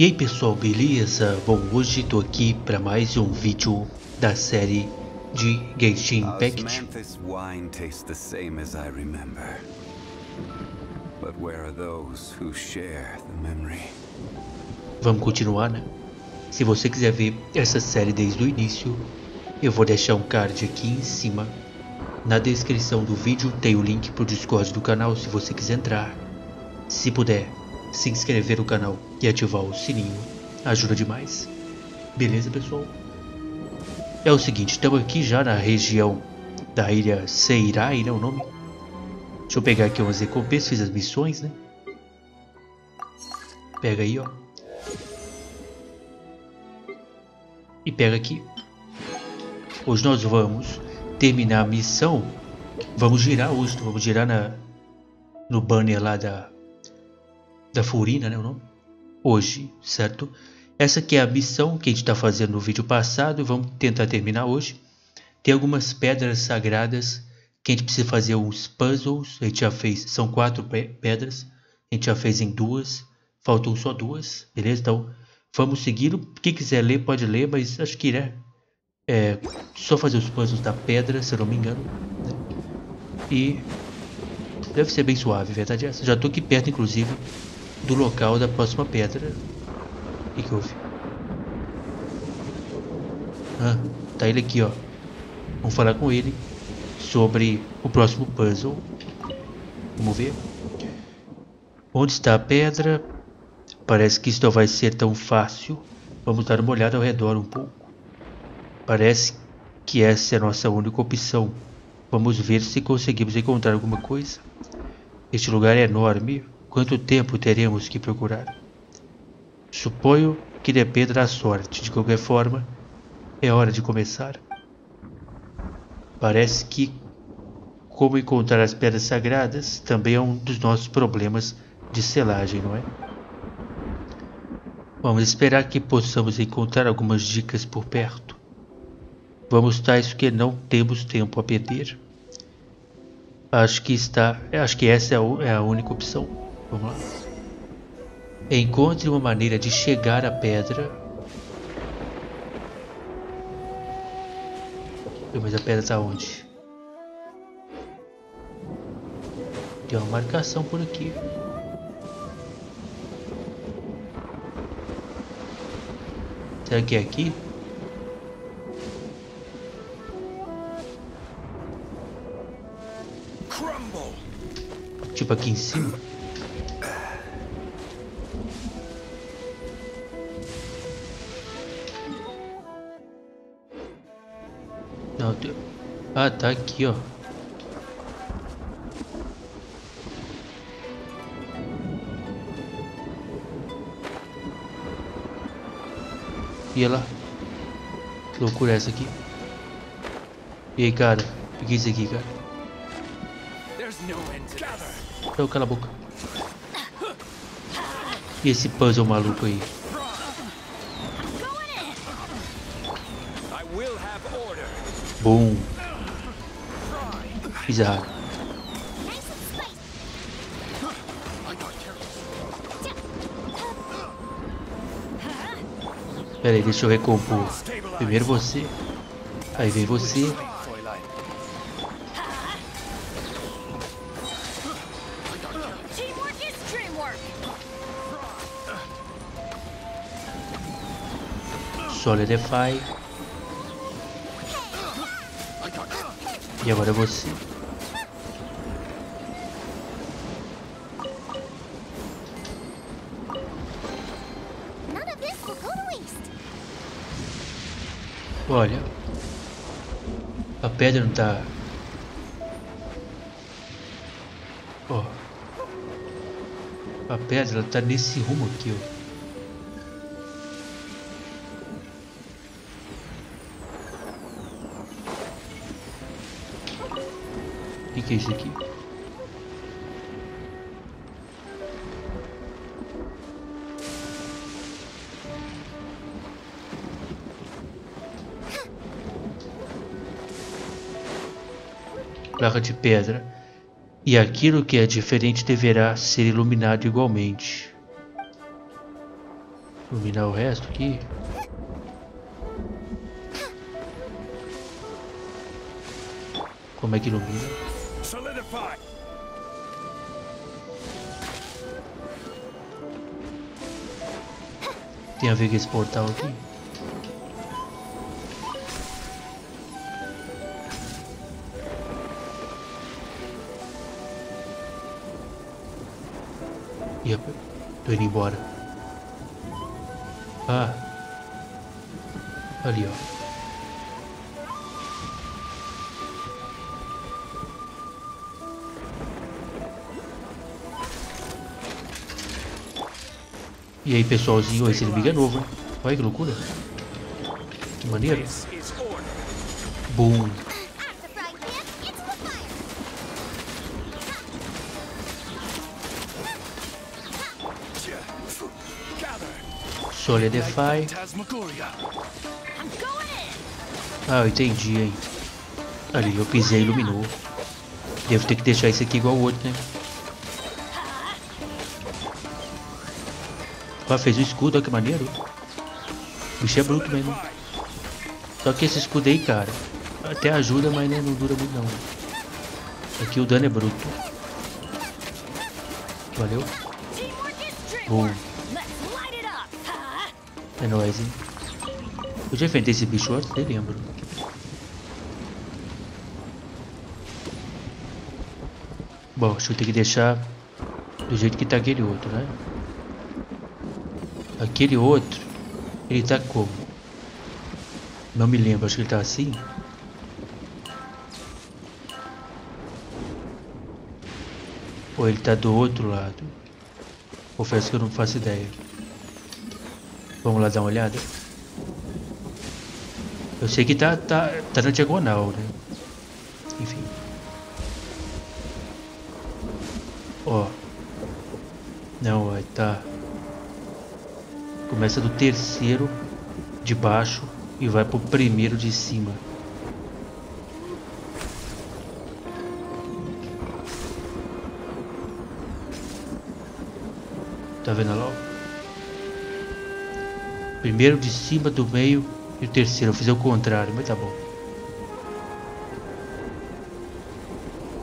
E aí pessoal, beleza? Bom, hoje tô aqui para mais um vídeo da série de Genshin Impact. Vamos continuar, né? Se você quiser ver essa série desde o início, eu vou deixar um card aqui em cima. Na descrição do vídeo tem o link pro Discord do canal, se você quiser entrar. Se puder, se inscrever no canal e ativar o sininho, ajuda demais. Beleza, pessoal? É o seguinte, estamos aqui já na região da ilha Seirai, né, o nome? Deixa eu pegar aqui umas recompensas, fiz as missões, né? Pega aí, ó. E pega aqui. Hoje nós vamos terminar a missão. Vamos girar hoje, vamos girar no banner lá da Furina, né, o nome? Hoje, certo? Essa aqui é a missão que a gente está fazendo no vídeo passado. Vamos tentar terminar hoje. Tem algumas pedras sagradas que a gente precisa fazer uns puzzles. A gente já fez, são 4 pedras. A gente já fez em 2. Faltam só 2, beleza? Então, vamos seguir. Quem quiser ler, pode ler, mas acho que né? É só fazer os puzzles da pedra, se eu não me engano. Né? E deve ser bem suave, verdade é essa? Já tô aqui perto, inclusive, do local da próxima pedra. O que que houve? Ah, tá ele aqui, ó. Vamos falar com ele sobre o próximo puzzle. Vamos ver. Onde está a pedra? Parece que isso não vai ser tão fácil. Vamos dar uma olhada ao redor um pouco. Parece que essa é a nossa única opção. Vamos ver se conseguimos encontrar alguma coisa. Este lugar é enorme. Quanto tempo teremos que procurar? Suponho que dependa da sorte. De qualquer forma, é hora de começar. Parece que como encontrar as pedras sagradas também é um dos nossos problemas de selagem, não é? Vamos esperar que possamos encontrar algumas dicas por perto. Vamos tais que não temos tempo a perder. Acho que essa é a única opção. Vamos lá. Encontre uma maneira de chegar à pedra. Mas a pedra está onde? Tem uma marcação por aqui. Será que é aqui? Tipo aqui em cima? Não, tem... Ah, tá aqui, ó. E lá. Que loucura é essa aqui? E aí, cara? O que é isso aqui, cara? Então, cala a boca. E esse puzzle maluco aí? Bom. Bizarro. Pera aí, deixa eu recompor. Primeiro você. Aí vem você. Solidify. E agora é você. Olha, a pedra não tá. Ó, a pedra ela tá nesse rumo aqui, ó. Que é isso aqui? Placa de pedra. E aquilo que é diferente deverá ser iluminado igualmente. Iluminar o resto aqui. Como é que ilumina? Tem a ver com esse portal aqui? Ih, tô indo embora. Ah, ali ó. E aí pessoalzinho, esse inimigo é novo, hein? Olha que loucura. Que maneiro. Boom. Solidify. Ah, eu entendi, hein. Ali, eu pisei e iluminou. Devo ter que deixar esse aqui igual o outro, né? Ah, fez o escudo, olha que maneiro. O bicho é bruto mesmo. Só que esse escudo aí, cara, até ajuda, mas né, não dura muito não. Aqui o dano é bruto. Valeu. Bom. É nóis, hein. Eu já enfrentei esse bicho antes, nem lembro. Bom, acho que eu tenho que deixar do jeito que tá aquele outro, né? Aquele outro, ele tá como? Não me lembro, acho que ele tá assim. Ou ele tá do outro lado? Confesso que eu não faço ideia. Vamos lá dar uma olhada? Eu sei que tá na diagonal, né? Enfim. Ó. Não, vai tá... Começa do terceiro de baixo e vai pro primeiro de cima. Tá vendo lá? Primeiro de cima, do meio e o terceiro. Eu fiz o contrário, mas tá bom.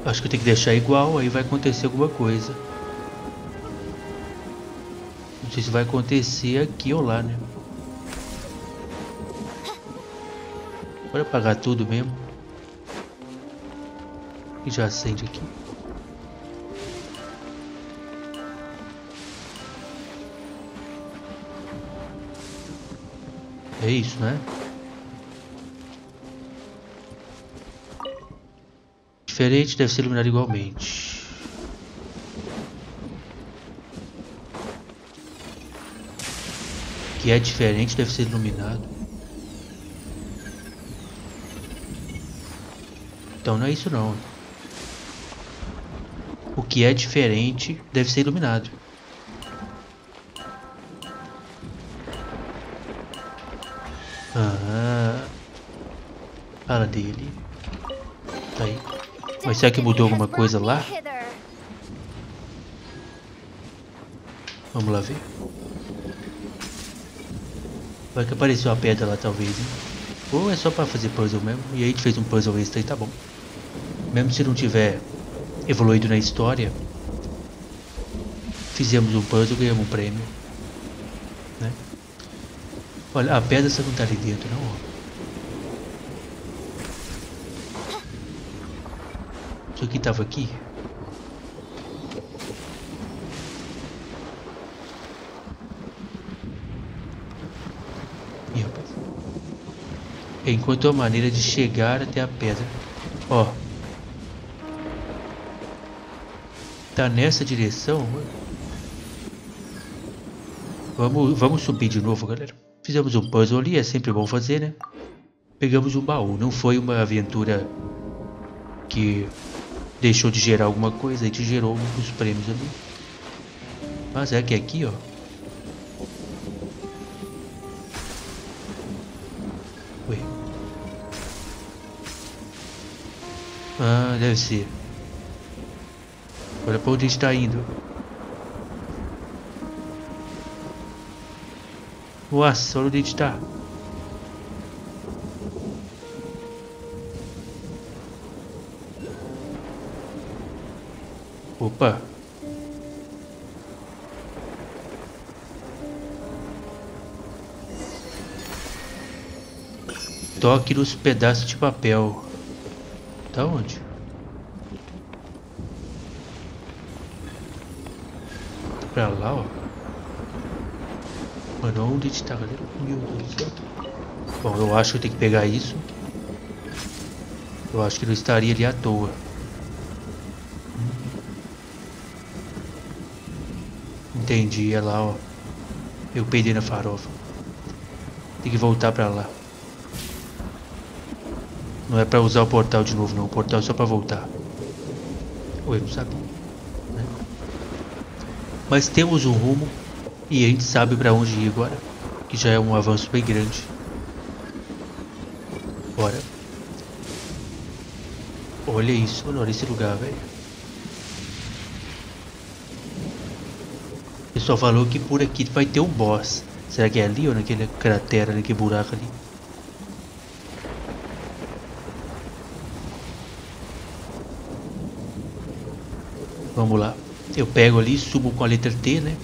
Acho que eu tenho que deixar igual, aí vai acontecer alguma coisa. Isso vai acontecer aqui ou lá, né? Bora apagar tudo mesmo. E já acende aqui. É isso, né? Diferente, deve ser iluminado igualmente. Que é diferente, deve ser iluminado. Então não é isso não. O que é diferente deve ser iluminado. Ah, fala dele. Tá aí. Mas será que mudou alguma coisa lá? Vamos lá ver. Vai que apareceu uma pedra lá, talvez, hein? Ou é só pra fazer puzzle mesmo, e aí a gente fez um puzzle extra e tá bom. Mesmo se não tiver evoluído na história, fizemos um puzzle e ganhamos um prêmio, né? Olha, a pedra só não tá ali dentro, não, ó. Isso aqui tava aqui. Enquanto a maneira de chegar até a pedra, ó, tá nessa direção. Vamos subir de novo, galera. Fizemos um puzzle ali, é sempre bom fazer, né? Pegamos um baú, não foi uma aventura que deixou de gerar alguma coisa, a gente gerou uns prêmios ali. Mas é que aqui, ó. Ah, deve ser. Olha pra onde a gente tá indo. わっそれで来た。オッパ。Toque nos pedaços de papel. Tá onde? Tá pra lá, ó. Mano, onde está, galera? Meu Deus do céu. Bom, eu acho que eu tenho que pegar isso. Eu acho que não estaria ali à toa. Entendi, é lá, ó. Eu peidei na farofa. Tem que voltar pra lá. Não é pra usar o portal de novo, não. O portal é só pra voltar. Ou eu não sabia, né? Mas temos um rumo. E a gente sabe pra onde ir agora, que já é um avanço bem grande. Bora. Olha isso, olha esse lugar, velho. O pessoal falou que por aqui vai ter um boss. Será que é ali ou naquele cratera, naquele buraco ali? Vamos lá. Eu pego ali, subo com a letra T, né?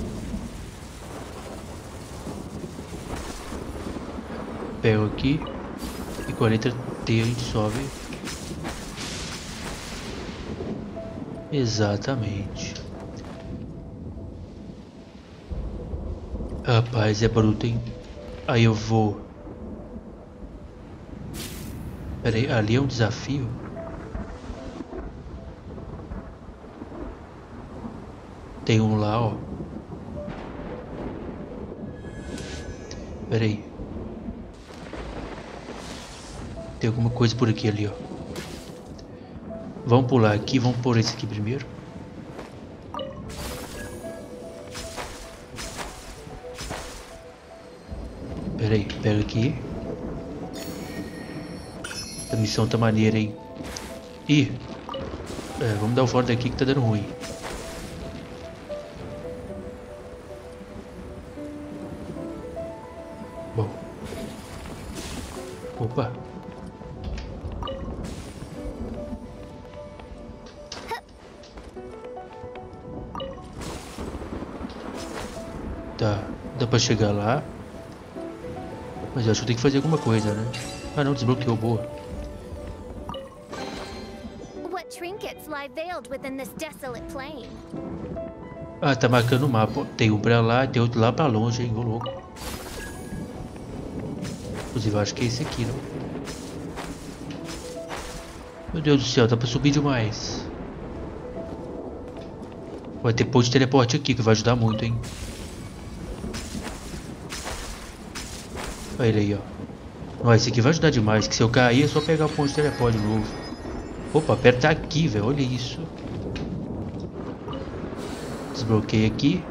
Pego aqui e com a letra T a gente sobe. Exatamente. Rapaz, é bruto, hein? Aí eu vou. Pera aí, ali é um desafio? Tem um lá, ó. Pera aí. Tem alguma coisa por aqui ali, ó. Vamos pular aqui, vamos por esse aqui primeiro. Pera aí, pega aqui. A missão tá maneira, hein. Ih, é, vamos dar o fora daqui que tá dando ruim. Bom. Opa. Tá, dá pra chegar lá. Mas eu acho que eu tenho que fazer alguma coisa, né? Ah não, desbloqueou, boa. Ah, tá marcando o mapa. Tem um pra lá, tem outro lá pra longe, hein? Ô louco. Inclusive eu acho que é esse aqui, não? Meu Deus do céu, dá pra subir demais. Vai ter ponto de teleporte aqui, que vai ajudar muito, hein? Olha ele aí, ó. Ó, esse aqui vai ajudar demais, que se eu cair é só pegar o ponto de teleporte de novo. Opa, apertar aqui, velho. Olha isso. Desbloqueei aqui.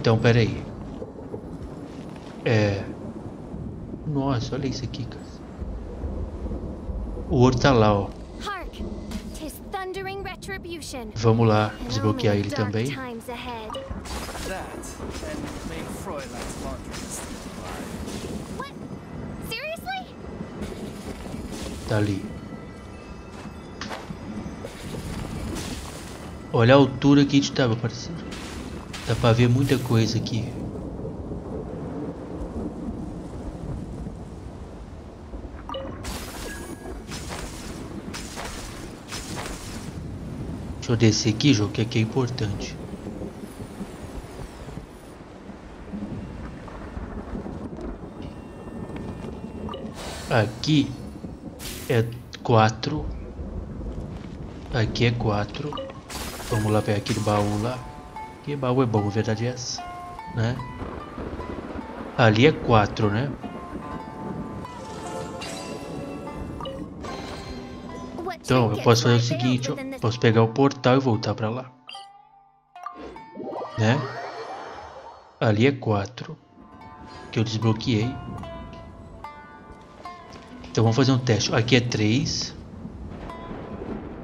Então, pera aí. É... Nossa, olha isso aqui, cara. O ouro tá lá, ó. Vamos lá, desbloquear ele também. Tá ali. Olha a altura que a gente tava, parceiro. Dá pra ver muita coisa aqui. Deixa eu descer aqui, jogo, que aqui é importante. Aqui é 4. Aqui é 4. Vamos lá pegar aquele baú lá. Que baú é bom, a verdade é essa, né? Ali é 4, né? Então, eu posso fazer o seguinte, ó. Posso pegar o portal e voltar pra lá, né? Ali é 4, que eu desbloqueei. Então vamos fazer um teste. Aqui é 3.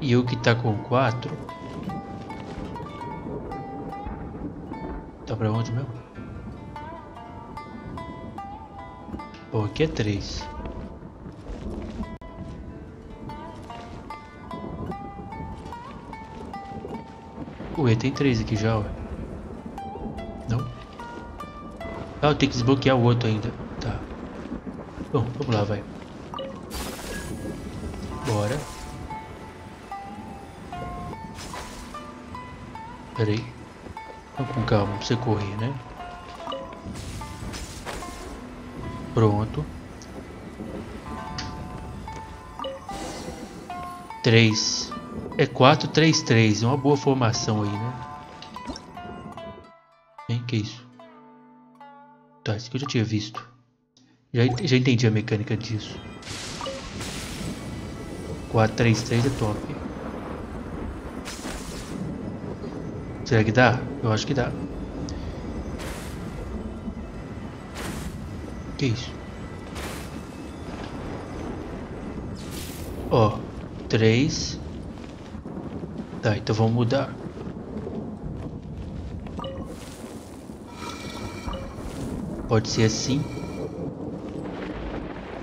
E eu que tá com 4. Tá pra onde mesmo? Pô, aqui é 3. Ué, tem 3 aqui já, ué. Não? Ah, eu tenho que desbloquear o outro ainda. Tá. Bom, vamos lá, vai. Bora. Pera aí. Vamos com calma, pra você correr, né? Pronto. 3. É 4-3-3, é uma boa formação aí, né? Hein, que isso? Tá, isso que eu já tinha visto. Já entendi a mecânica disso. 4-3-3 é top. Será que dá? Eu acho que dá. Que isso? Ó, 3... Tá, então vamos mudar. Pode ser assim.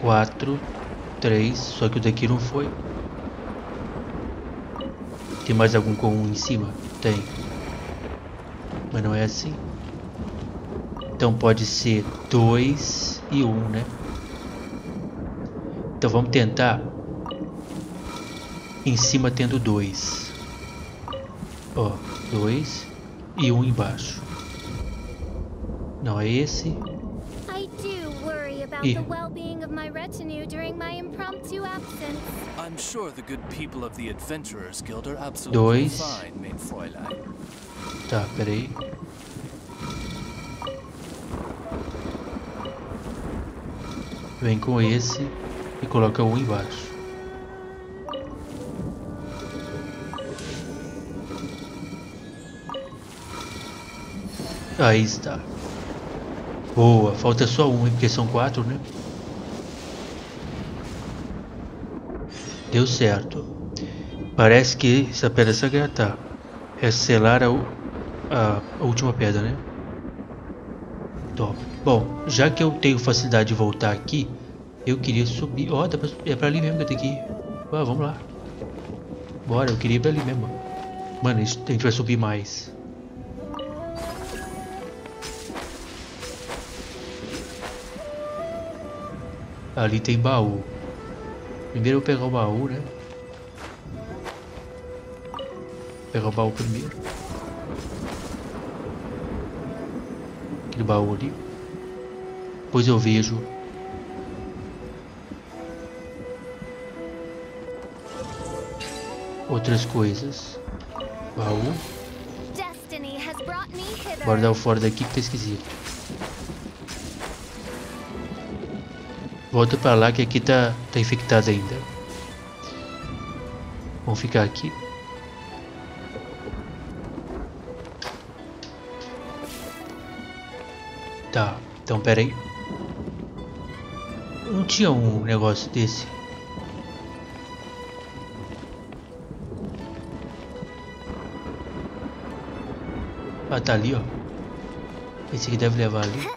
4, 3. Só que o daqui não foi. Tem mais algum comum em cima? Tem. Mas não é assim. Então pode ser 2 e 1, né? Então vamos tentar. Em cima tendo 2. Ó, 2 e 1 embaixo. Não é esse? I do worry about the well-being of my retinue during my impromptu absence. I'm sure the good people of the Adventurers Guild are absolutely fine, mein Fräulein. Tá, peraí. Vem com esse e coloca 1 embaixo. Aí está. Boa, falta só 1, porque são 4, né? Deu certo. Parece que essa pedra sagrada tá. É selar a última pedra, né? Top. Bom, já que eu tenho facilidade de voltar aqui, eu queria subir. Ó, é pra ali mesmo que eu tenho que ir. Ah, vamos lá. Bora, eu queria ir pra ali mesmo. Mano, a gente vai subir mais. Ali tem baú. Primeiro eu vou pegar o baú, né? Vou pegar o baú primeiro. Aquele baú ali. Depois eu vejo. Outras coisas. Baú. Bora dar o fora daqui que tá esquisito. Volta pra lá que aqui tá infectado ainda. Vamos ficar aqui. Tá, então pera aí. Não tinha um negócio desse. Ah, tá ali, ó. Esse aqui deve levar ali.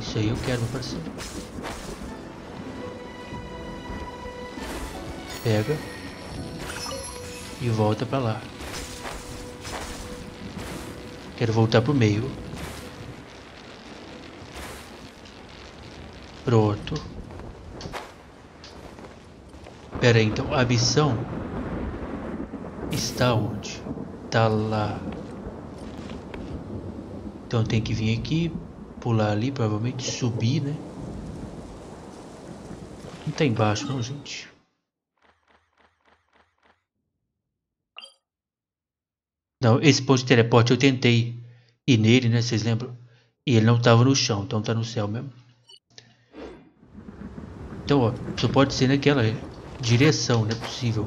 Isso aí eu quero, meu parceiro. Pega. E volta pra lá. Quero voltar pro meio. Pronto. Pera aí, então. A missão está onde? Tá lá. Então tem que vir aqui. Pular ali, provavelmente subir, né? Não tá embaixo não, gente. Não, esse ponto de teleporte eu tentei ir nele, né? Vocês lembram? E ele não tava no chão, então tá no céu mesmo. Então, ó, só pode ser naquela direção, né? Possível.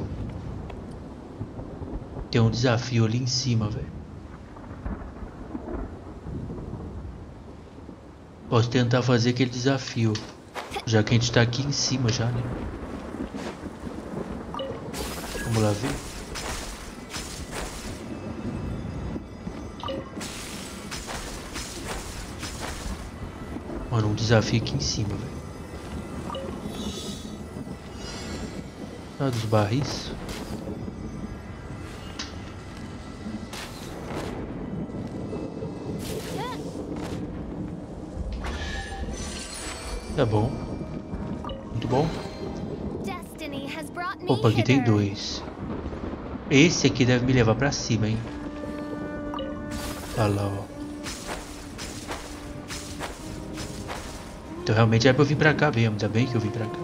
Tem um desafio ali em cima, velho. Posso tentar fazer aquele desafio, já que a gente tá aqui em cima já, né? Vamos lá ver. Mano, um desafio aqui em cima, velho. Ah, dos barris. Tá bom. Muito bom. Opa, aqui tem dois. Esse aqui deve me levar pra cima, hein? Olha lá, ó. Então realmente é pra eu vir pra cá mesmo. Ainda bem que eu vim pra cá.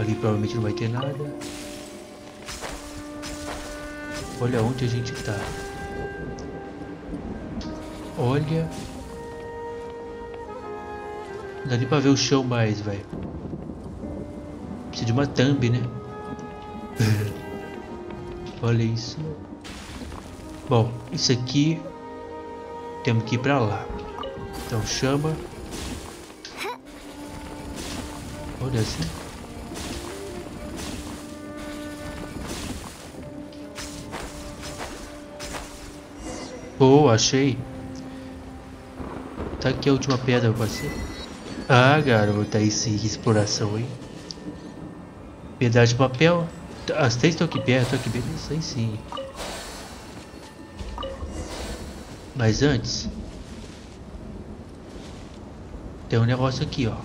Ali provavelmente não vai ter nada. Olha onde a gente tá. Olha. Não dá nem pra ver o chão mais, velho. Precisa de uma thumb, né? Olha isso. Bom, isso aqui temos que ir pra lá. Então chama. Olha assim. Boa, achei. Tá aqui a última pedra, parceiro. Ah, garota, isso, exploração, hein? Pedaço de papel. As três estão aqui perto, aqui bem, isso aí sim. Mas antes, tem um negócio aqui, ó.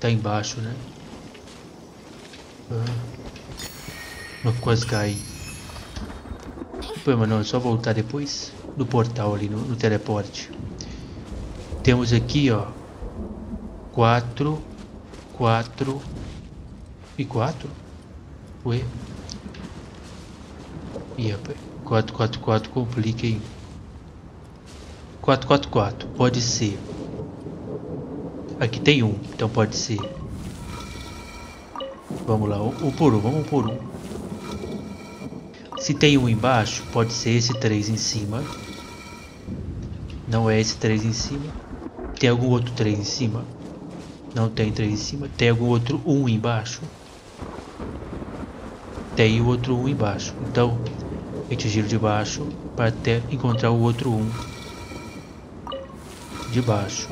Tá embaixo, né? Ah, quase caí. Pô, mas não, é só voltar depois no portal ali, no teleporte. Temos aqui, ó, 4, 4 e 4? Ué? Ih, rapaz, 4, 4, 4 complica, hein? 4, 4, 4, pode ser. Aqui tem um, então pode ser. Vamos lá, um por um, vamos um por um. Se tem um embaixo, pode ser esse 3 em cima. Não é esse 3 em cima. Tem algum outro 3 em cima? Não tem 3 em cima. Tem algum outro 1 embaixo? Tem o outro 1 embaixo. Então, a gente gira de baixo para até encontrar o outro 1 de baixo.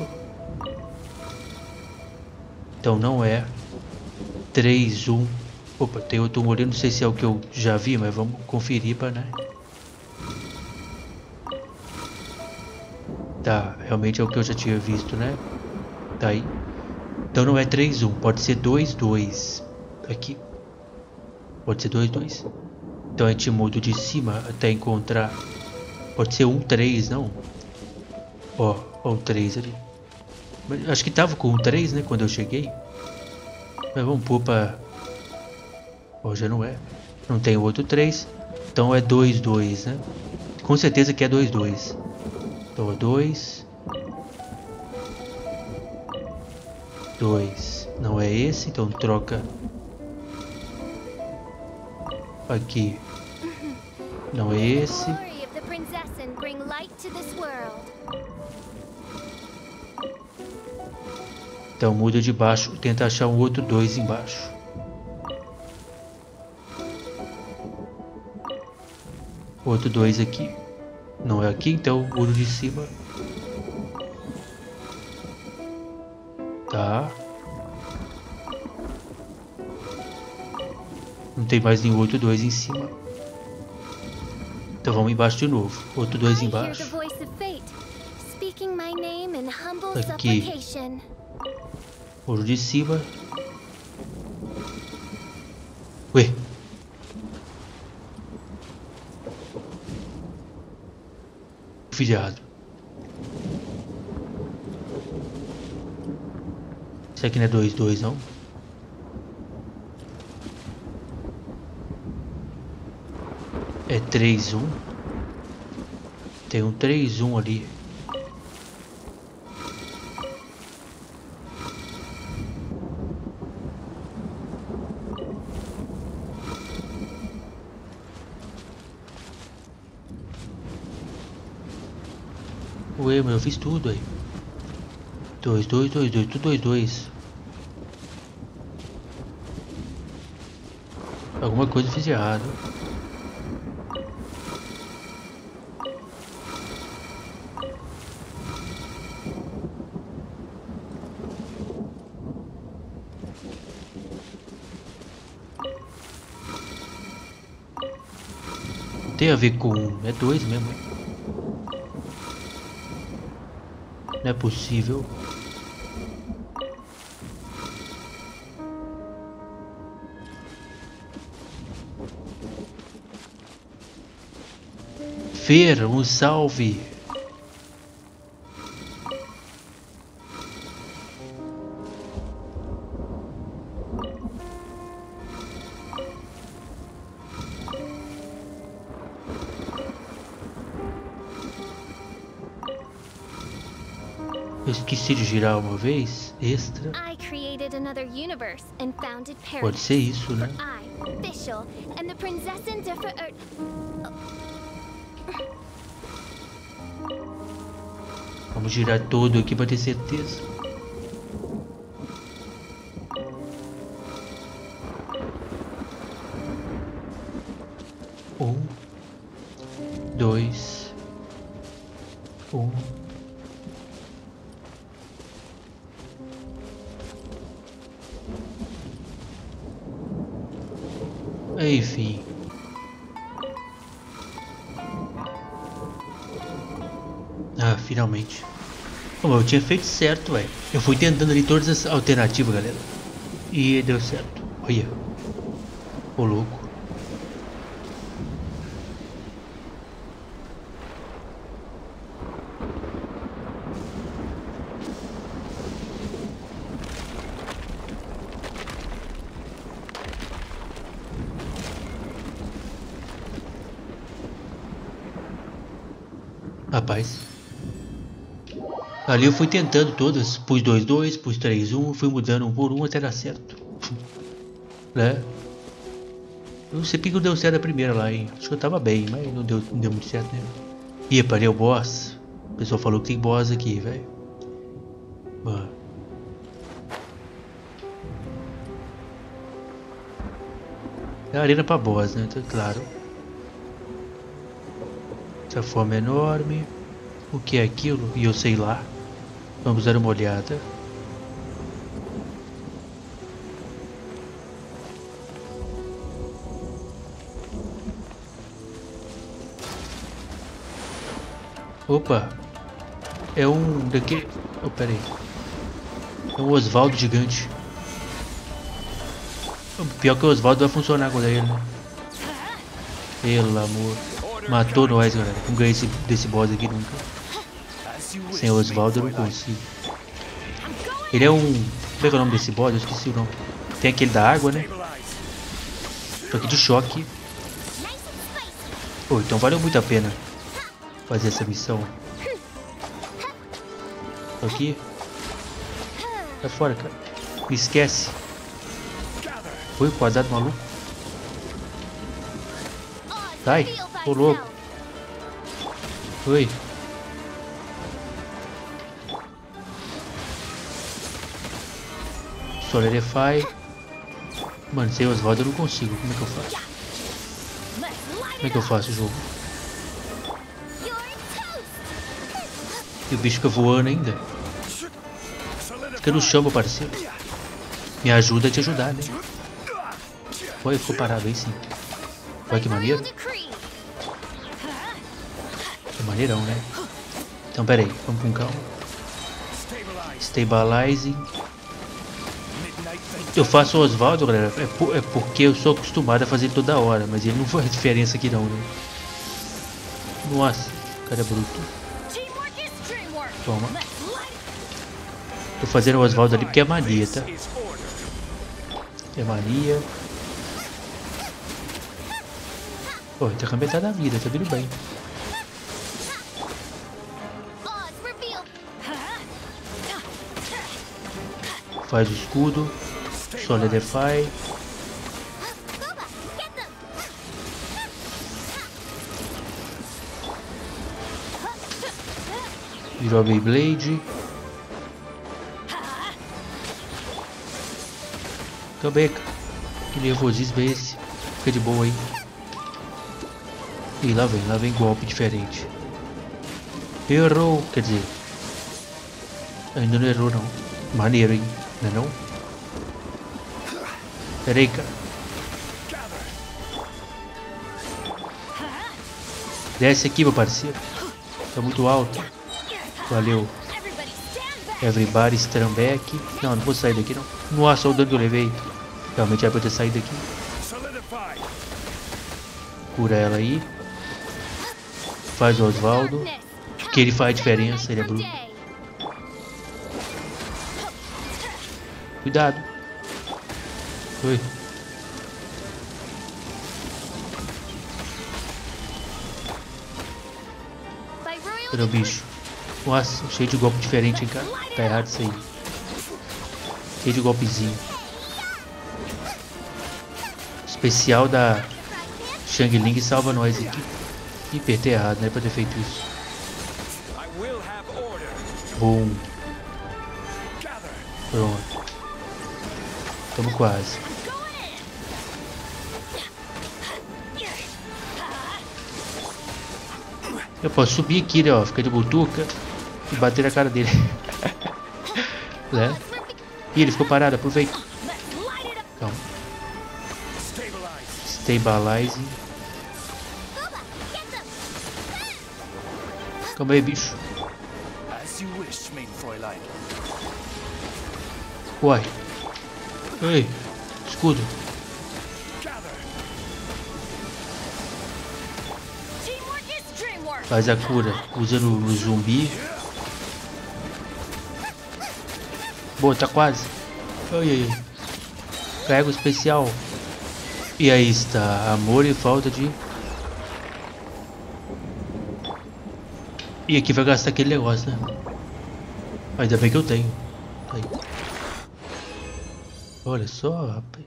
Então não é 3, 1. Opa, tem outro olhando, não sei se é o que eu já vi, mas vamos conferir para, né? Tá, realmente é o que eu já tinha visto, né? Tá aí. Então não é 3, 1, pode ser 2, 2. Aqui. Pode ser 2, 2. Então a gente muda de cima até encontrar. Pode ser 1, 3, não? Ó, ó o 3 ali. Acho que tava com um 3, né, quando eu cheguei. Mas vamos pôr pra... Ó, já não é. Não tem outro 3. Então é 2, 2, né? Com certeza que é 2, 2. Então é 2. 2. Não é esse, então troca. Aqui. Não é esse. Então muda de baixo, tenta achar um outro 2 embaixo. Outro 2 aqui. Não é aqui, então muda de cima. Tá. Não tem mais nenhum outro 2 em cima. Então vamos embaixo de novo. Outro 2 embaixo. Aqui. Ouro de cima. Ué. Fiz errado. Isso aqui não é 2, 2, não? É 3, 1. Tem um 3, 1 ali. Ué, mas eu fiz tudo aí. 2, 2, 2, 2, tudo 2, 2. Alguma coisa eu fiz errado. tem a ver com um, é dois mesmo. Não é possível. Fer, um salve. Eu esqueci de girar uma vez, extra. Pode ser isso, né? Vamos girar todo aqui para ter certeza. Um, dois, um. Enfim. Ah, finalmente. Bom, eu tinha feito certo, velho. Eu fui tentando ali todas as alternativas, galera. E deu certo. Olha. Ô louco. Rapaz. Ali eu fui tentando todas, pus 2-2, pus 3-1, fui mudando um por um até dar certo. Né? Não sei porque não deu certo a primeira lá, hein? Acho que eu tava bem, mas não deu muito certo, né? Ih, parei o boss. O pessoal falou que tem boss aqui, velho. Mano. É arena pra boss, né? Então, claro. Essa forma é enorme. O que é aquilo? E eu sei lá. Vamos dar uma olhada. Opa! É um daquele... Oh, pera aí. É um Osvaldo gigante. Pior que o Osvaldo vai funcionar contra ele, né? Pelo amor... Matou nós, galera. Não ganhei desse boss aqui nunca. Sem o Osvaldo eu não consigo. Ele é um... Como é que é o nome desse boss? Eu esqueci o nome. Tem aquele da água, né? Só que de choque. Pô, então valeu muito a pena fazer essa missão. Aqui. Tá fora, cara. Me esquece. Foi o quadrado maluco. Sai. Tô louco. Oi. Solidify. Mano, sem os rodas eu não consigo. Como é que eu faço? Como é que eu faço o jogo? E o bicho fica voando ainda. Fica no chão, meu parceiro. Me ajuda a te ajudar, né? Olha, ficou parado aí sim. Olha que maneiro. Maneirão, né? Então, pera aí, vamos com calma. Stabilizing. Eu faço o Osvaldo, galera, é porque eu sou acostumado a fazer toda hora, mas ele não faz diferença aqui não, né? Nossa, cara é bruto. Toma. Tô fazendo o Osvaldo ali porque é mania, tá? É mania. Pô, ele tá com a metade da vida, tá vindo bem. Faz o escudo, solidify. Virou a Beyblade. Acabei. Que nervosismo é esse? Fica de boa aí. E lá vem golpe diferente. Errou, quer dizer. Ainda não errou não. Maneiro, hein? Não é não? Pera aí, cara. Desce aqui, meu parceiro. Tá muito alto. Valeu. Everybody stand back. Não, não vou sair daqui não. Nossa, só o dano que eu levei. Realmente era pra eu ter saído daqui. Cura ela aí. Faz o Osvaldo. Que ele faz a diferença, ele é bruto. Cuidado. Oi. Cadê o bicho? Nossa, cheio de golpe diferente, hein, cara. Tá errado isso aí. Cheio de golpezinho. Especial da Shangling salva nós aqui. Ih, apertei errado, não é pra ter feito isso. Bom. Pronto. Tamo quase. Eu posso subir aqui, né, ó. Fica de butuca e bater na cara dele. Né? Ih, ele ficou parado, aproveita. Calma. Stabilize. Calma aí, bicho. Corre. Ei, escudo. Faz a cura usando o zumbi. Boa, tá quase. Ai, ai. Carrega o especial. E aí está. Amor e falta de. E aqui vai gastar aquele negócio, né? Ainda bem que eu tenho. Aí. Olha só, rapaz.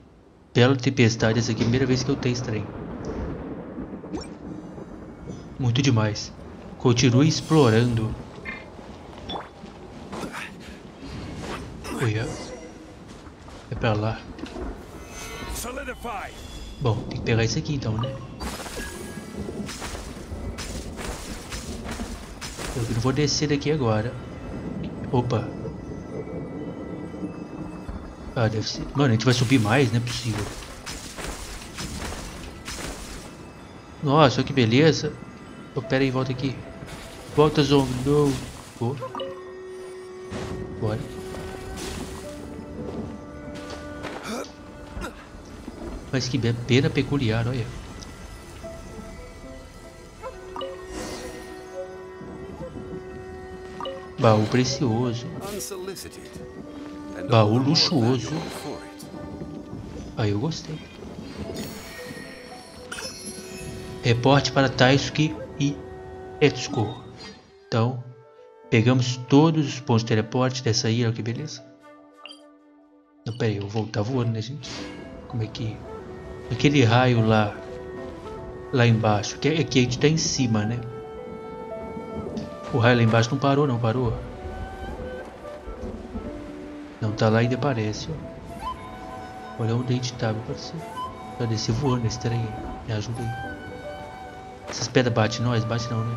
Bela tempestade essa aqui. Primeira vez que eu tenho esse trem. Muito demais. Continue explorando. Olha. É pra lá. Bom, tem que pegar isso aqui então, né? Eu não vou descer daqui agora. Opa. Ah, deve ser. Mano, a gente vai subir mais, não é possível. Nossa, que beleza. Oh, pera aí, volta aqui. Volta, zombie. Não. Oh. Bora. Mas que pena peculiar, olha. Baú precioso. Baú luxuoso. Aí eu gostei. Reporte para Taisuke e Etsuko. Então, pegamos todos os pontos de teleporte dessa ilha, olha que beleza. Não, pera aí, eu vou voltar voando, né, gente? Como é que... Aquele raio lá... Lá embaixo, que aqui a gente tá em cima, né? O raio lá embaixo não parou, não parou. Não tá lá ainda, parece, ó. Olha onde a gente tá, meu parceiro. Pra descer voando nesse trem. Me ajuda aí. Essas pedras batem nós? Bate não, né?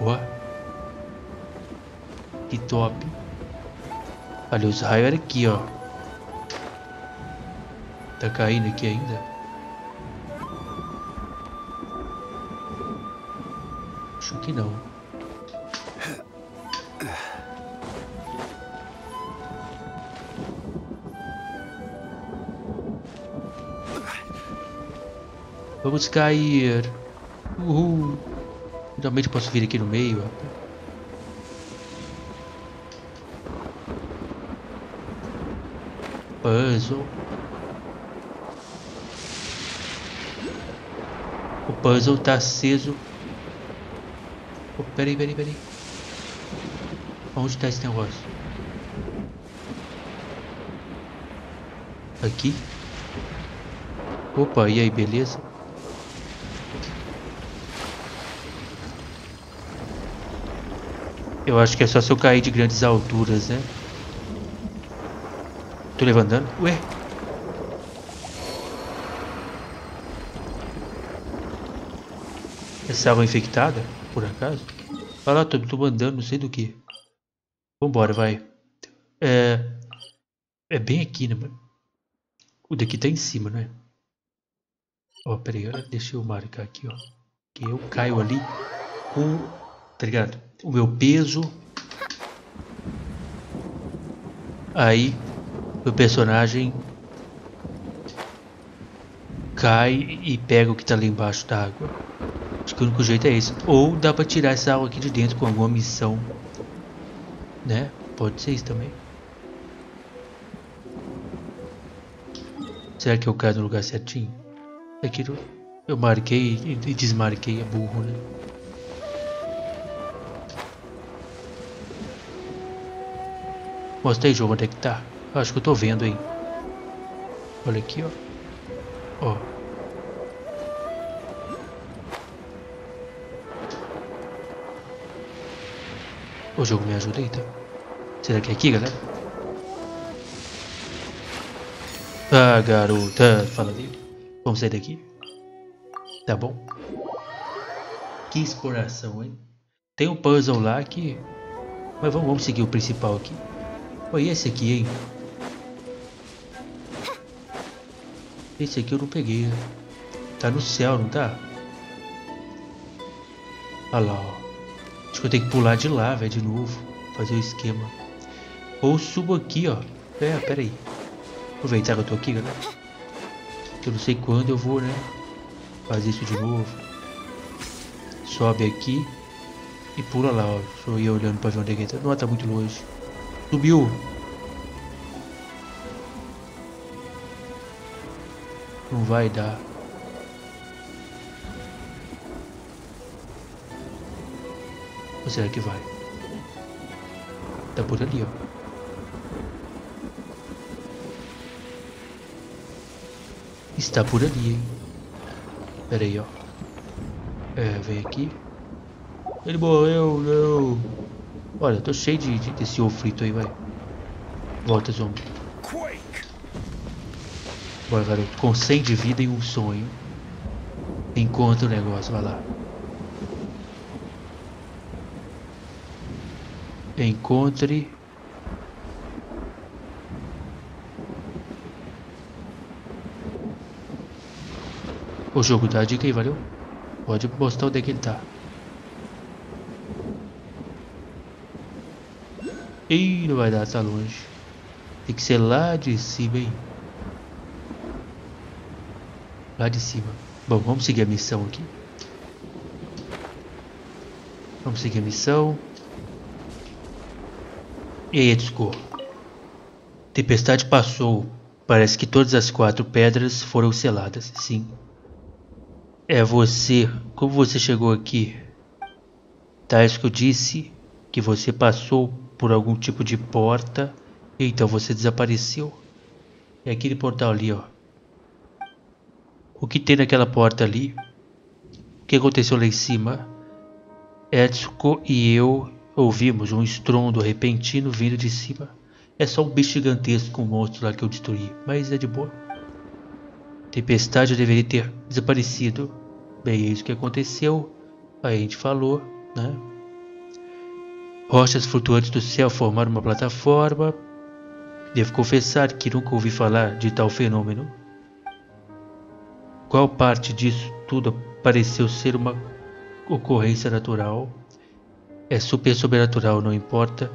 Ó. Que top. Olha, os raios eram aqui, ó. Tá caindo aqui ainda. Acho que não. Vamos cair. Uhul. Finalmente posso vir aqui no meio. Puzzle. O puzzle tá aceso. Oh, peraí, peraí, peraí. Onde tá esse negócio? Aqui? Opa, e aí, beleza? Eu acho que é só se eu cair de grandes alturas, né? Tô levantando? Ué? Essa água infectada, por acaso? Olha lá, tô andando, não sei do que. Vambora, vai. É bem aqui, né? O daqui tá em cima, não é? Ó, peraí, deixa eu marcar aqui, ó. que eu caio ali com, tá ligado, o meu peso. Aí o personagem cai e pega o que tá ali embaixo da água. Acho que o único jeito é esse. Ou dá pra tirar essa água aqui de dentro com alguma missão, né? Pode ser isso também. Será que eu caio no lugar certinho? Aqui eu marquei e desmarquei, é burro, né? Mostra aí, jogo, onde é que tá? Acho que eu tô vendo aí. Olha aqui, ó. Ó. O jogo me ajuda aí, tá? Será que é aqui, galera? Ah, garota, fala dele. Vamos sair daqui. Tá bom. Que exploração, hein? Tem um puzzle lá que... Mas vamos seguir o principal aqui. Olha esse aqui, hein? Esse aqui eu não peguei. Né? Tá no céu, não tá? Olha lá, ó. Acho que eu tenho que pular de lá, velho, de novo. Fazer o esquema. Ou subo aqui, ó. É, pera aí. Aproveitar que eu tô aqui, galera. Eu não sei quando eu vou, né? Fazer isso de novo. Sobe aqui. E pula lá, ó. Só ia olhando pra ver onde é que tá. Não, tá muito longe. Subiu. Não vai dar. Ou será que vai? Tá por ali, ó. Está por ali, hein? Pera aí, ó. É, vem aqui. Ele morreu, não. Olha, tô cheio desse ovo frito aí, vai. Volta, zombi. Bora, garoto. Com 100 de vida e um sonho. Encontra o negócio, vai lá. Encontre. O jogo dá a dica aí, valeu? Pode mostrar onde é que ele tá. Ih, não vai dar, tá longe. Tem que ser lá de cima, hein? Lá de cima. Bom, vamos seguir a missão aqui. Vamos seguir a missão. E aí, Etsuko. Tempestade passou. Parece que todas as 4 pedras foram seladas. Sim. É você. Como você chegou aqui? Taisuke disse que você passou por algum tipo de porta, e então você desapareceu. É aquele portal ali, ó. O que tem naquela porta ali? O que aconteceu lá em cima? Etsuko e eu ouvimos um estrondo repentino vindo de cima. É só um bicho gigantesco, um monstro lá que eu destruí, mas é de boa. Tempestade deveria ter desaparecido. Bem, é isso que aconteceu. Aí a gente falou, né? Rochas flutuantes do céu formaram uma plataforma. Devo confessar que nunca ouvi falar de tal fenômeno. Qual parte disso tudo pareceu ser uma ocorrência natural? É super sobrenatural, não importa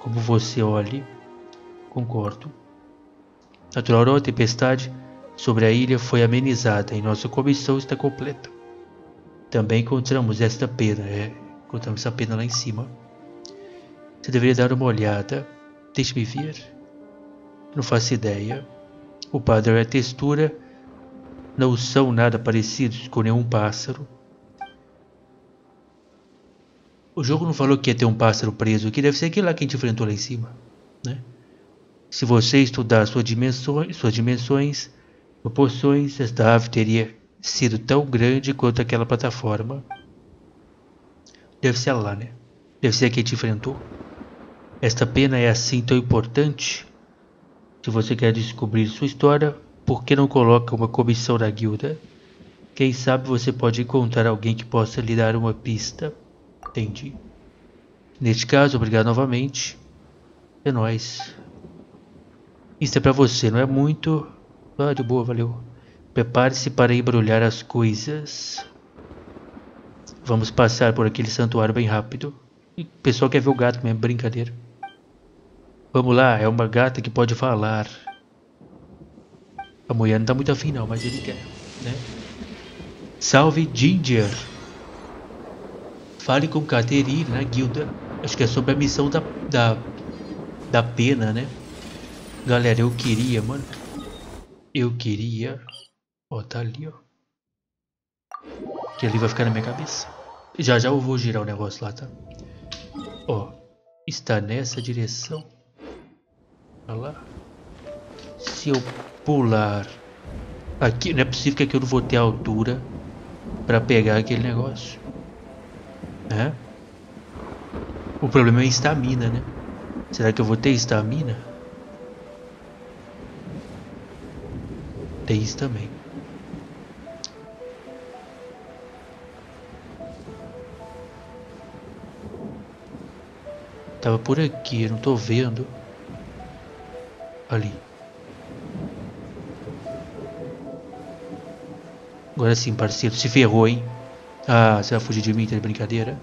como você olhe. Concordo. Natural não, a tempestade sobre a ilha foi amenizada e nossa comissão está completa. Também encontramos esta pena, encontramos essa pena lá em cima. Você deveria dar uma olhada. Deixe-me ver. Não faço ideia. O padrão e a textura não são nada parecidos com nenhum pássaro. O jogo não falou que ia ter um pássaro preso aqui. Deve ser aquele lá que a gente enfrentou lá em cima, né? Se você estudar suas dimensões, proporções, esta ave teria sido tão grande quanto aquela plataforma. Deve ser lá, né? Deve ser a que a gente enfrentou. Esta pena é assim tão importante? Se você quer descobrir sua história, por que não coloca uma comissão na guilda? Quem sabe você pode encontrar alguém que possa lhe dar uma pista. Entendi. Neste caso, obrigado novamente. É nóis. Isso é pra você, não é muito? Ah, de boa, valeu. Prepare-se para embrulhar as coisas. Vamos passar por aquele santuário bem rápido. O pessoal quer ver o gato mesmo, brincadeira. Vamos lá, é uma gata que pode falar. A mulher não tá muito afim não, mas ele quer, né? Salve Ginger. Fale com Katerine na guilda. Acho que é sobre a missão da pena, né? Galera, eu queria, mano. Eu queria... Ó, tá ali, ó. Que ali vai ficar na minha cabeça. Já já eu vou girar o negócio lá, tá? Ó, está nessa direção. Olha lá. Se eu pular... Aqui, não é possível que aqui eu não vou ter altura pra pegar aquele negócio. Né? O problema é a estamina, né? Será que eu vou ter estamina? Tem isso também. Tava por aqui, não tô vendo. Ali. Agora sim, parceiro, se ferrou, hein? Ah, você vai fugir de mim, tá de brincadeira?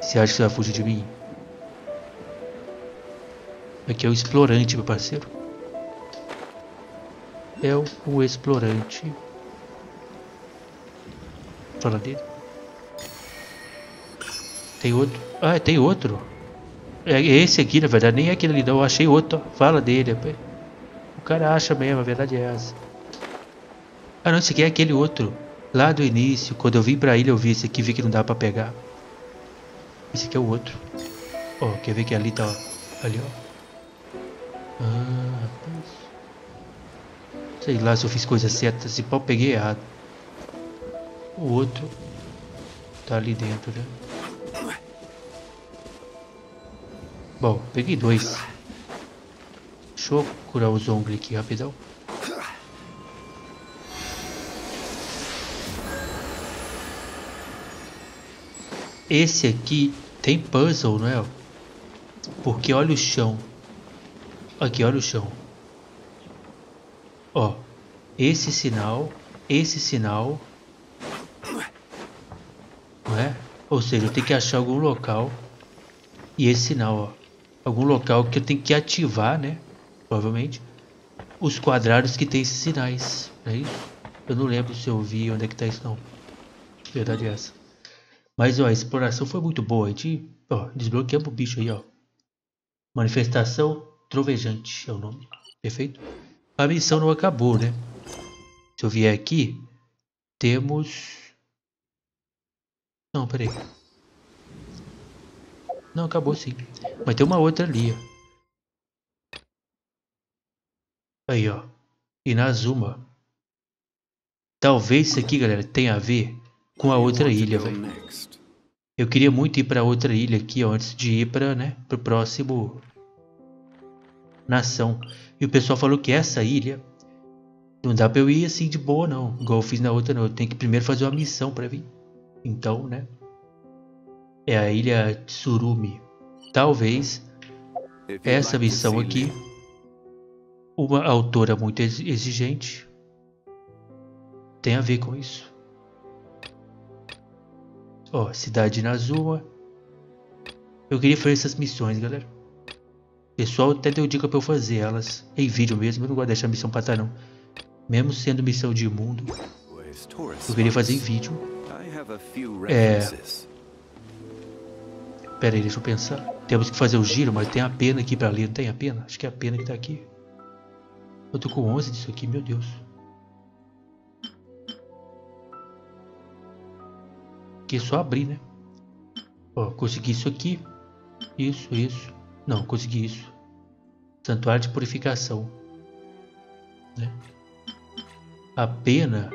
Você acha que você vai fugir de mim? Aqui é o explorante, meu parceiro. É o explorante. Fala dele. Tem outro. Ah, tem outro. É esse aqui, na verdade, nem é aquele ali não. Eu achei outro, ó. Fala dele. O cara acha mesmo, a verdade é essa. Ah não, esse aqui é aquele outro. Lá do início, quando eu vim pra ilha eu vi esse aqui, vi que não dá pra pegar. Esse aqui é o outro. Ó, oh, quer ver que ali tá, ó. Ali, ó. Ah, rapaz. Sei lá se eu fiz coisa certa, se pau peguei errado. O outro tá ali dentro, né? Bom, peguei dois. Deixa eu curar o Zongli aqui rapidão. Esse aqui tem puzzle, não é? Porque olha o chão. Aqui, olha o chão. Ó, esse sinal, esse sinal. Não é? Ou seja, eu tenho que achar algum local. E esse sinal, ó. Algum local que eu tenho que ativar, né? Provavelmente. Os quadrados que tem esses sinais. Não é isso? Eu não lembro se eu vi onde é que tá isso não. Verdade é essa. Mas ó, a exploração foi muito boa. A gente, ó, desbloqueamos o bicho aí, ó. Manifestação trovejante é o nome. Perfeito? A missão não acabou, né? Se eu vier aqui, temos... Não, peraí. Não, acabou sim. Mas tem uma outra ali, ó. Aí, ó. Inazuma. Talvez isso aqui, galera, tenha a ver com a outra ilha, velho. Eu queria muito ir pra outra ilha aqui, ó, antes de ir pra, né, pro próximo... Nação. E o pessoal falou que essa ilha... Não dá pra eu ir assim de boa, não. Igual eu fiz na outra, não. Eu tenho que primeiro fazer uma missão pra vir. Então, né... É a ilha Tsurumi. Talvez essa missão aqui, uma autora muito exigente, tem a ver com isso. Ó, cidade Inazuma. Eu queria fazer essas missões, galera. O pessoal até deu dica pra eu fazer elas em vídeo mesmo. Eu não gosto de deixar a missão patar não. Mesmo sendo missão de mundo, eu queria fazer em vídeo. É... Pera aí, deixa eu pensar. Temos que fazer o giro, mas tem a pena aqui pra ler. Não tem a pena? Acho que é a pena que tá aqui. Eu tô com 11 disso aqui, meu Deus. Aqui é só abrir, né? Ó, consegui isso aqui. Isso, isso. Não, consegui isso. Santuário de purificação. Né? A pena...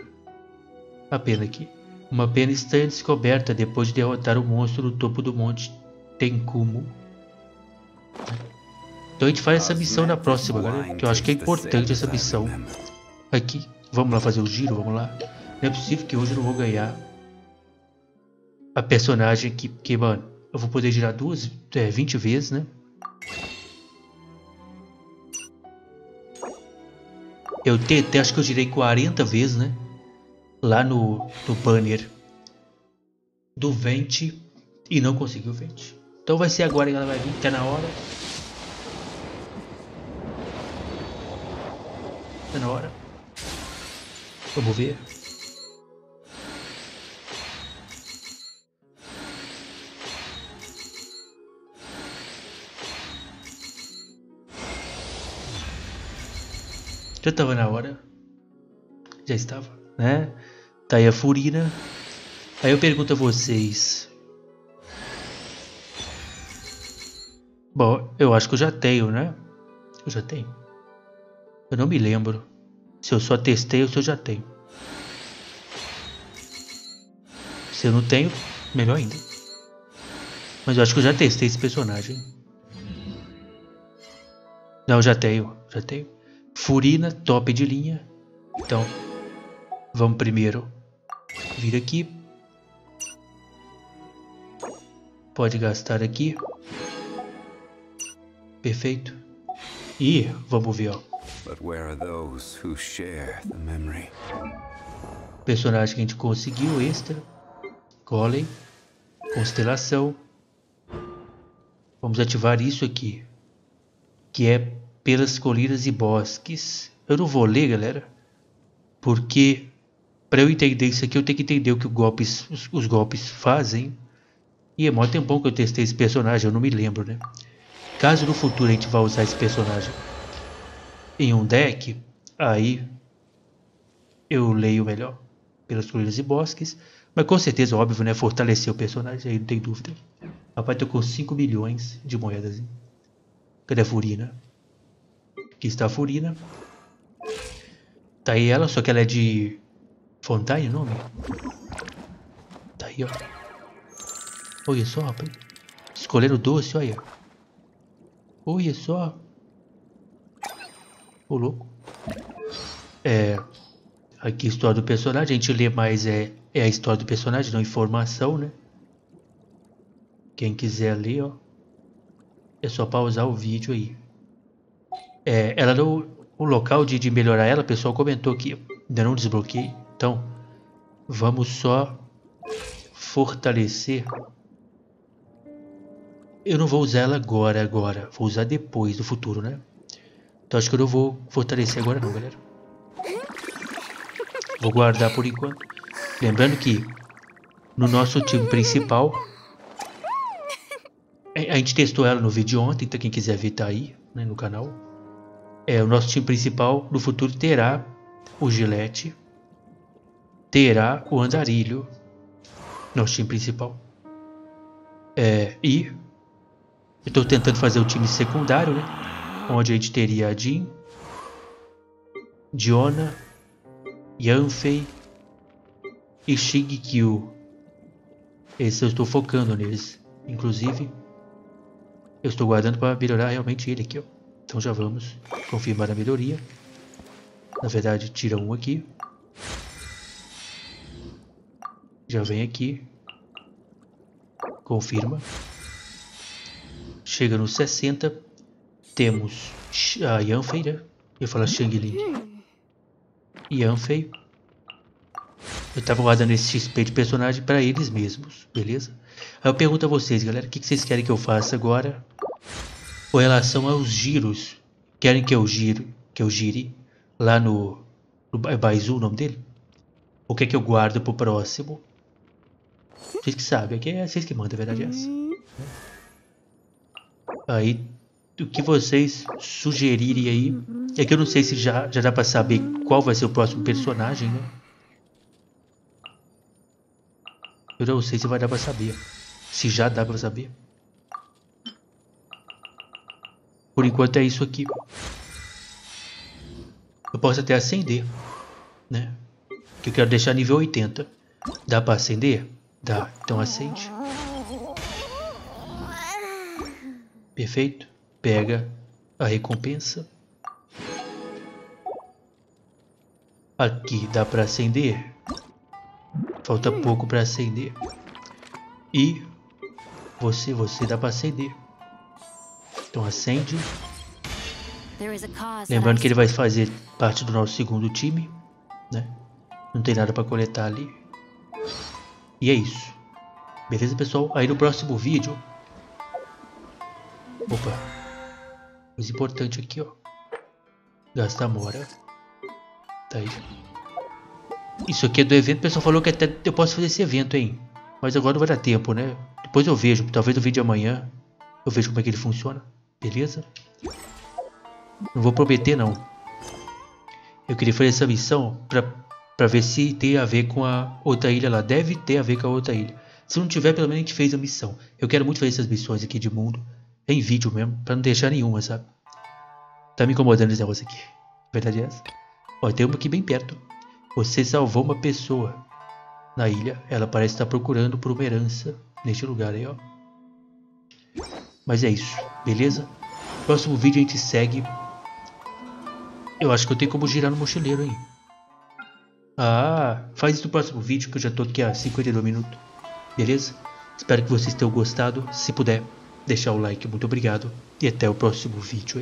A pena aqui. Uma pena está descoberta depois de derrotar o monstro no topo do monte. Tem como. Então a gente faz essa missão na próxima, galera. Que eu acho que é importante essa missão. Aqui. Vamos lá fazer o giro, vamos lá. Não é possível que hoje eu não vou ganhar a personagem aqui. Porque, mano, eu vou poder girar 20 vezes, né? Eu tentei, acho que eu girei 40 vezes, né? Lá no banner. do Venti e não conseguiu o Venti. Então vai ser agora que ela vai vir, tá na hora. Tá na hora. Vamos ver. Já estava na hora. Já estava, né? Tá aí a Furina. Aí eu pergunto a vocês. Bom, eu acho que eu já tenho, né? Eu já tenho. Eu não me lembro se eu só testei ou se eu já tenho. Se eu não tenho, melhor ainda. Mas eu acho que eu já testei esse personagem. Não, já tenho, já tenho. Furina, top de linha. Então, vamos primeiro vir aqui. Pode gastar aqui. Perfeito. E vamos ver, ó. Personagem que a gente conseguiu extra. Colen. Constelação. Vamos ativar isso aqui, que é pelas colinas e bosques. Eu não vou ler, galera, porque para eu entender isso aqui eu tenho que entender o que os golpes fazem. E é mó tempão que eu testei esse personagem, eu não me lembro, né? Caso no futuro a gente vá usar esse personagem em um deck, aí eu leio melhor pelas colinas e bosques. Mas com certeza, óbvio, né? Fortalecer o personagem, aí não tem dúvida. Rapaz, tô com 5 milhões de moedas, hein? Cadê a Furina? Aqui está a Furina. Tá aí ela, só que ela é de Fontaine, o nome? Tá aí, ó. Olha só, rapaz. Escolheram o doce, olha. Olha só. Ô, louco. É. Aqui a história do personagem. A gente lê mais é a história do personagem, não informação, né? Quem quiser ler, ó. É só pausar o vídeo aí. É, ela no o local de melhorar ela, o pessoal comentou que ainda não desbloqueei. Então, vamos só fortalecer. Eu não vou usar ela agora. Vou usar depois, no futuro, né? Então acho que eu não vou fortalecer agora não, galera. Vou guardar por enquanto. Lembrando que no nosso time principal, a gente testou ela no vídeo ontem, então quem quiser ver tá aí, né, no canal. É, o nosso time principal no futuro terá o Gilete, terá o Andarilho, nosso time principal. É, e eu estou tentando fazer o time secundário, né? Onde a gente teria a Jin, Diona, Yanfei e Xingqiu. Esses eu estou focando neles. Inclusive, eu estou guardando para melhorar realmente ele aqui, ó. Então já vamos confirmar a melhoria. Na verdade, tira um aqui. Já vem aqui. Confirma. Chega nos 60. Temos a Yanfei, né? Eu falo Xangling. Yanfei. Eu tava guardando esse XP de personagem para eles mesmos, beleza? Aí eu pergunto a vocês, galera, o que vocês querem que eu faça agora? Com relação aos giros, querem que eu gire lá no Baizu, o nome dele? O que é que eu guardo pro próximo? Vocês que sabem, aqui é vocês que mandam, a verdade é essa. Aí, o que vocês sugerirem aí, é que eu não sei se já dá pra saber qual vai ser o próximo personagem, né? Eu não sei se vai dar pra saber, se já dá pra saber. Por enquanto é isso aqui. Eu posso até acender, né? Que eu quero deixar nível 80. Dá pra acender? Dá. Então acende. Perfeito. Pega a recompensa. Aqui dá pra acender. Falta pouco pra acender. E você dá pra acender. Então acende. Lembrando que ele vai fazer parte do nosso segundo time, né? Não tem nada para coletar ali. E é isso. Beleza, pessoal? Aí no próximo vídeo... Opa! Mas importante aqui, ó. Gastar mora. Tá aí. Isso aqui é do evento. O pessoal falou que até eu posso fazer esse evento, hein? Mas agora não vai dar tempo, né? Depois eu vejo. Talvez no vídeo de amanhã eu vejo como é que ele funciona. Beleza? Não vou prometer, não. Eu queria fazer essa missão pra ver se tem a ver com a outra ilha lá. Deve ter a ver com a outra ilha. Se não tiver, pelo menos a gente fez a missão. Eu quero muito fazer essas missões aqui de mundo. Em vídeo mesmo, pra não deixar nenhuma, sabe? Tá me incomodando esse negócio aqui. Verdade é essa? Ó, tem uma aqui bem perto. Você salvou uma pessoa na ilha. Ela parece estar procurando por uma herança neste lugar aí, ó. Mas é isso, beleza? Próximo vídeo a gente segue. Eu acho que eu tenho como girar no mochileiro aí. Ah, faz isso no próximo vídeo que eu já tô aqui há 52 minutos. Beleza? Espero que vocês tenham gostado. Se puder, deixar o like. Muito obrigado. E até o próximo vídeo.